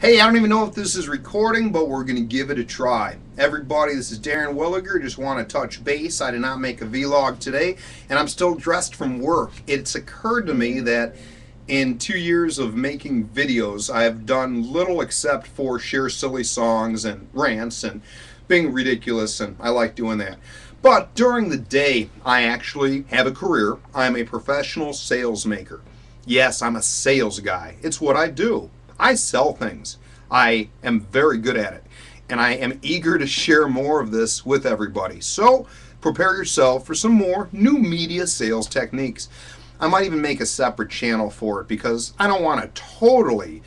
Hey, I don't even know if this is recording, but we're going to give it a try. Everybody, this is Darren Williger. Just want to touch base. I did not make a vlog today, and I'm still dressed from work. It's occurred to me that in 2 years of making videos, I have done little except for share silly songs and rants and being ridiculous, and I like doing that. But during the day, I actually have a career. I'm a professional sales maker. Yes, I'm a sales guy. It's what I do. I sell things. I am very good at it, and I am eager to share more of this with everybody. So prepare yourself for some more new media sales techniques. I might even make a separate channel for it because I don't want to totally,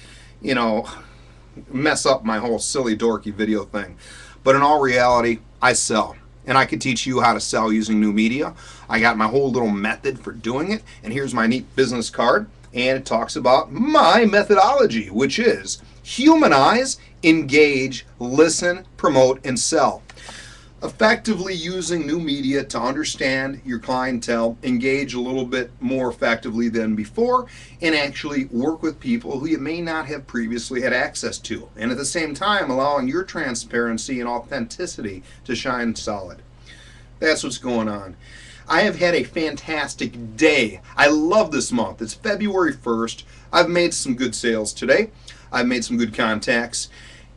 mess up my whole silly dorky video thing. But in all reality, I sell. And I could teach you how to sell using new media. I got my whole little method for doing it, and here's my neat business card. And it talks about my methodology, which is humanize, engage, listen, promote, and sell. Effectively using new media to understand your clientele, engage a little bit more effectively than before, and actually work with people who you may not have previously had access to. And at the same time, allowing your transparency and authenticity to shine solid. That's what's going on. I have had a fantastic day. I love this month. It's February 1st. I've made some good sales today. I've made some good contacts.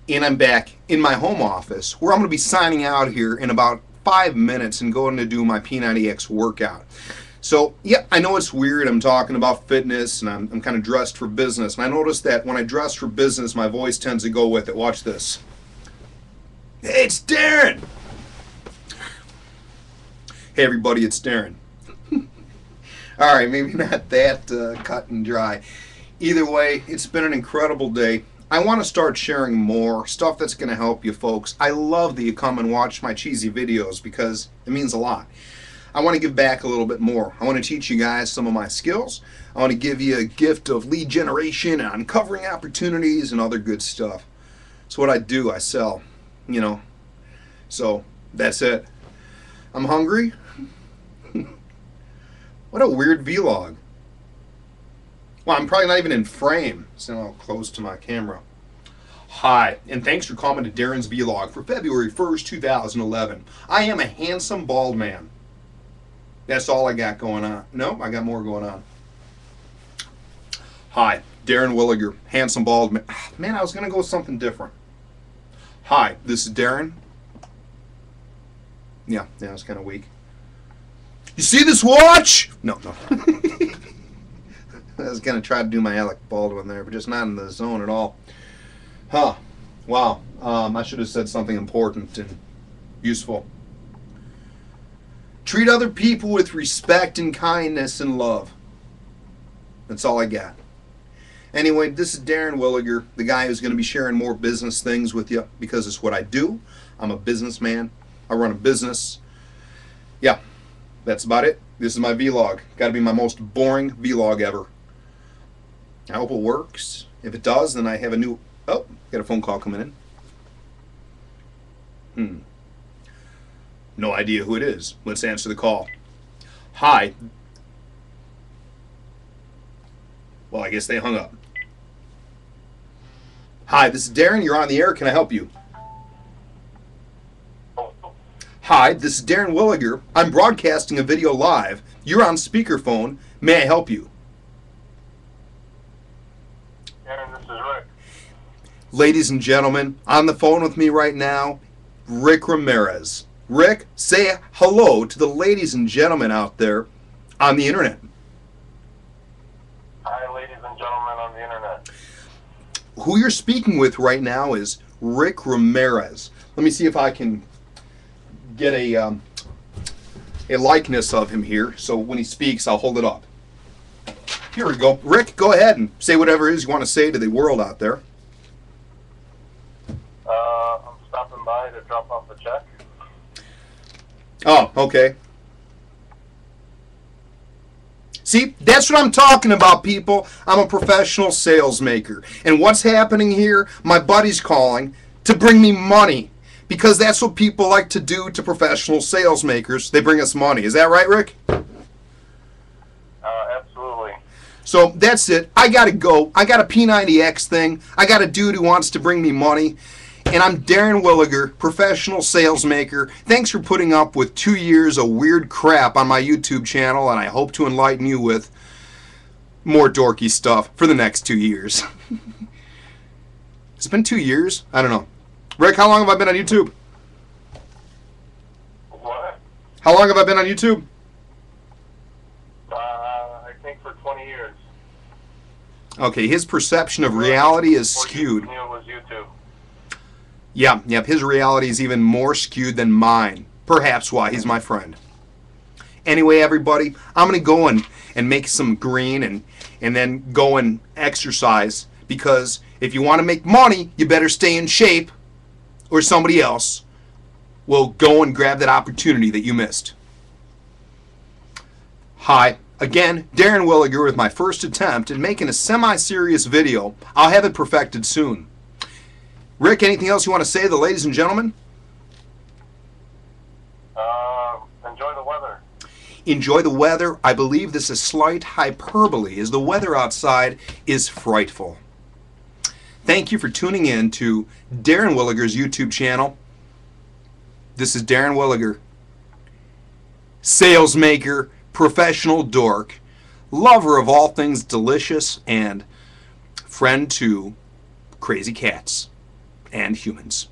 And I'm back in my home office where I'm going to be signing out here in about 5 minutes and going to do my P90X workout. So, yeah, I know it's weird. I'm talking about fitness and I'm kind of dressed for business. And I noticed that when I dress for business, my voice tends to go with it. Watch this. Hey, it's Darren! Hey everybody, it's Darren. Alright, maybe not that cut and dry. Either way, it's been an incredible day. I want to start sharing more stuff that's going to help you folks. I love that you come and watch my cheesy videos because it means a lot. I want to give back a little bit more. I want to teach you guys some of my skills. I want to give you a gift of lead generation and uncovering opportunities and other good stuff. It's what I do. I sell, So that's it. I'm hungry. What a weird vlog. Well, I'm probably not even in frame, so I'll close to my camera. Hi, and thanks for coming to Darren's vlog for February 1st, 2011. I am a handsome bald man. That's all I got going on. Nope, I got more going on. Hi, Darren Williger, handsome bald man. Man, I was going to go with something different. Hi, this is Darren. Yeah, it's kind of weak. You see this watch? No. I was going to try to do my Alec Baldwin there, but just not in the zone at all. Huh. Wow. I should have said something important and useful. Treat other people with respect and kindness and love. That's all I got. Anyway, this is Darren Williger, the guy who's going to be sharing more business things with you because it's what I do. I'm a businessman. I run a business. Yeah, that's about it. This is my vlog. Got to be my most boring vlog ever. I hope it works. If it does, then I have a new... Oh, got a phone call coming in. No idea who it is. Let's answer the call. Hi. Well, I guess they hung up. Hi, this is Darren. You're on the air. Can I help you? Hi, this is Darren Williger. I'm broadcasting a video live. You're on speakerphone. May I help you? Darren, this is Rick. Ladies and gentlemen, on the phone with me right now, Rick Ramirez. Rick, say hello to the ladies and gentlemen out there on the internet. Hi, ladies and gentlemen on the internet. Who you're speaking with right now is Rick Ramirez. Let me see if I can get a likeness of him here, so when he speaks I'll hold it up. Here we go. Rick, go ahead and say whatever it is you want to say to the world out there. I'm stopping by to drop off a check. Oh, okay. See, that's what I'm talking about, people. I'm a professional sales maker. And what's happening here? My buddy's calling to bring me money. Because that's what people like to do to professional sales makers. They bring us money. Is that right, Rick? Absolutely. So that's it. I gotta go. I got a P90X thing. I got a dude who wants to bring me money. And I'm Darren Williger, professional sales maker. Thanks for putting up with 2 years of weird crap on my YouTube channel, and I hope to enlighten you with more dorky stuff for the next 2 years. It's been 2 years? I don't know. Rick, how long have I been on YouTube? What? How long have I been on YouTube? I think for 20 years. Okay, his perception of reality is skewed. Yeah, yep, his reality is even more skewed than mine. Perhaps why he's my friend. Anyway, everybody, I'm going to go and make some green and then go and exercise, because if you want to make money, you better stay in shape or somebody else will go and grab that opportunity that you missed. Hi, again, Darren Williger with my first attempt at making a semi-serious video. I'll have it perfected soon. Rick, anything else you want to say to the ladies and gentlemen? Enjoy the weather. Enjoy the weather. I believe this is slight hyperbole, as the weather outside is frightful. Thank you for tuning in to Darren Williger's YouTube channel. This is Darren Williger, sales maker, professional dork, lover of all things delicious, and friend to crazy cats and humans.